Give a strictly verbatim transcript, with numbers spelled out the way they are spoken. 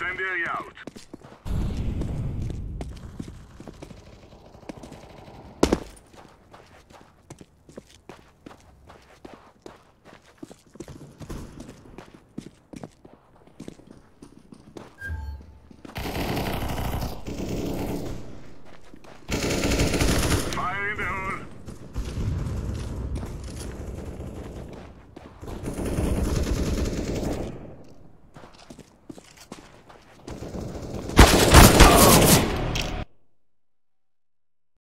Incendiary out.